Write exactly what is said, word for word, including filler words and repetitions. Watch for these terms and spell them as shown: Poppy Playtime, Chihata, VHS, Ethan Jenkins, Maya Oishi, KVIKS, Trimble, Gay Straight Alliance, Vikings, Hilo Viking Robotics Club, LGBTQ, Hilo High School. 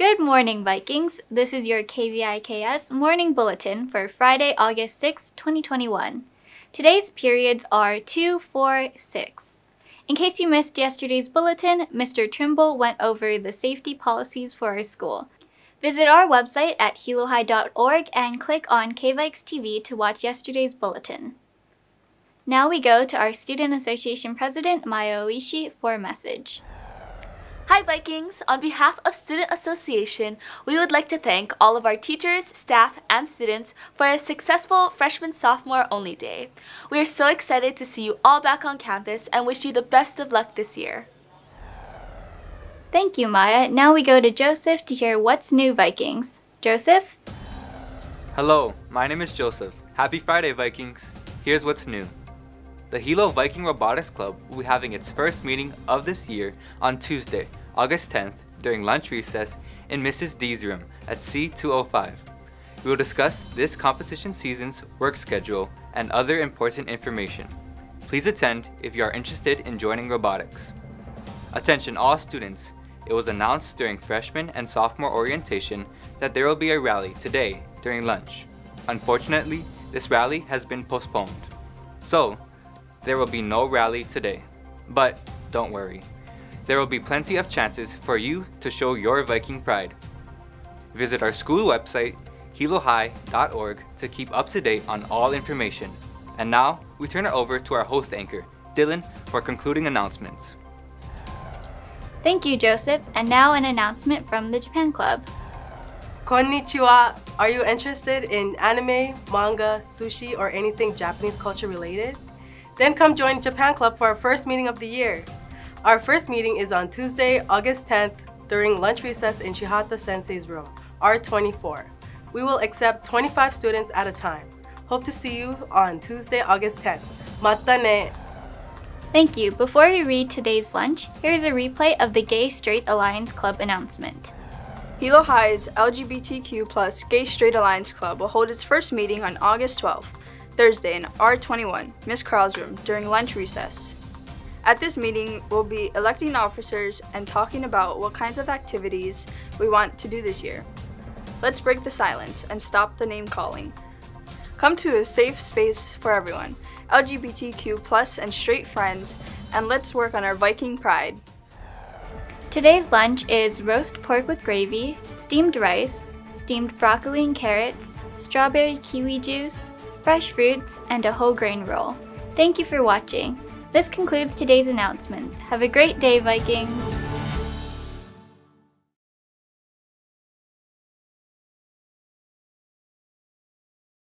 Good morning, Vikings! This is your K V I K S Morning Bulletin for Friday, August sixth, twenty twenty-one. Today's periods are two, four, six. In case you missed yesterday's bulletin, Mister Trimble went over the safety policies for our school. Visit our website at hilo high dot org and click on K V I K S T V to watch yesterday's bulletin. Now we go to our Student Association President, Maya Oishi, for a message. Hi Vikings! On behalf of Student Association, we would like to thank all of our teachers, staff, and students for a successful Freshman-Sophomore Only Day. We are so excited to see you all back on campus and wish you the best of luck this year. Thank you, Maya. Now we go to Joseph to hear what's new, Vikings. Joseph? Hello, my name is Joseph. Happy Friday, Vikings! Here's what's new. The Hilo Viking Robotics Club will be having its first meeting of this year on Tuesday, August tenth, during lunch recess in Missus D's room at C two oh five. We will discuss this competition season's work schedule and other important information. Please attend if you are interested in joining robotics. Attention all students, it was announced during freshman and sophomore orientation that there will be a rally today during lunch. Unfortunately, this rally has been postponed. So, there will be no rally today. But don't worry, there will be plenty of chances for you to show your Viking pride. Visit our school website, hilo high dot org, to keep up to date on all information. And now, we turn it over to our host anchor, Dylan, for concluding announcements. Thank you, Joseph. And now an announcement from the Japan Club. Konnichiwa! Are you interested in anime, manga, sushi, or anything Japanese culture related? Then come join Japan Club for our first meeting of the year. Our first meeting is on Tuesday, August tenth, during lunch recess in Chihata Sensei's room, R twenty-four. We will accept twenty-five students at a time. Hope to see you on Tuesday, August tenth. Mata ne! Thank you. Before we read today's lunch, here's a replay of the Gay Straight Alliance Club announcement. Hilo High's L G B T Q plus Gay Straight Alliance Club will hold its first meeting on August twelfth, Thursday, in R twenty-one, Miz Crowell's room, during lunch recess. At this meeting, we'll be electing officers and talking about what kinds of activities we want to do this year. Let's break the silence and stop the name calling. Come to a safe space for everyone, L G B T Q plus and straight friends, and let's work on our Viking pride. Today's lunch is roast pork with gravy, steamed rice, steamed broccoli and carrots, strawberry kiwi juice, fresh fruits, and a whole grain roll. Thank you for watching. This concludes today's announcements. Have a great day, Vikings!